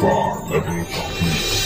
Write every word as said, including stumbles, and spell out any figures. Far, let me talk to you.